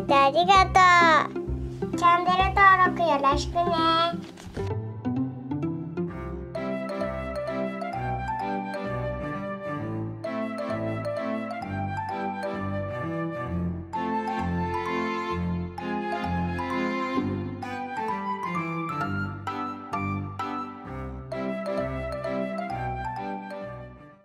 えてありがとう。チャンネル登録よろしくね。